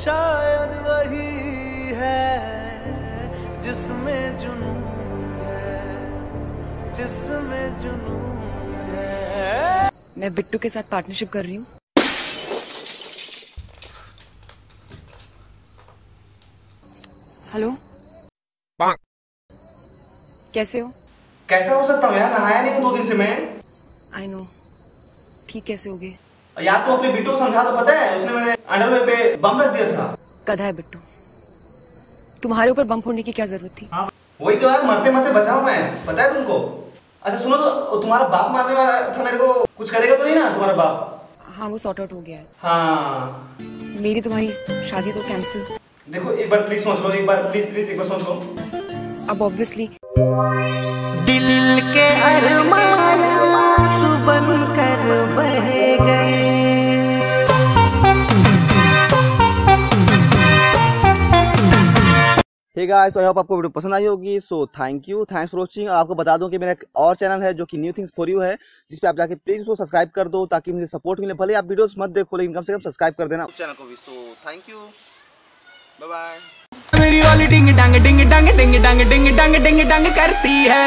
शायद वही है जिसमें जुनून है, जिसमें जुनून है। मैं बिट्टू के साथ पार्टनरशिप कर रही हूँ। हेलो, कैसे हो? कैसे हो सकता हूँ यार, नहाया नहीं हूँ 2 दिन से मैं। आई नो, ठीक कैसे हो गए यार? तो अपने बिट्टू को समझा तो, पता है उसने मेरे अंडरवेयर पे बम रख दिया था। कधा है बिट्टू, तुम्हारे ऊपर बम फोड़ने की क्या जरूरत थी? हाँ। वही तो यार, मरते मरते बचाओ मैं, पता है तुमको। अच्छा सुनो, तो तुम्हारा बाप मारने वाला था मेरे को, कुछ करेगा तो नहीं ना तुम्हारा बाप? हाँ, वो सॉर्ट आउट हो गया है। हाँ। मेरी तुम्हारी शादी तो कैंसिल। देखो एक बार प्लीज सोच लो, एक बार प्लीज एक बार सोच लो। अब ऑब्वियसली दिल के अरमान आंसू बनकर बह गए। हे गाइस, तो आई होप आपको वीडियो पसंद आई होगी। So thanks for watching. और आपको बता दूं कि मेरा एक और चैनल है जो कि न्यू थिंग्स फॉर यू है, जिसपे आप जाके प्लीज उसको सब्सक्राइब कर दो ताकि मुझे सपोर्ट मिले। भले आप वीडियोस मत देखो लेकिन कम से कम सब्सक्राइब कर देना उस चैनल को भी। So thank you, bye bye. मेरी वाली डिंग डांग करती है।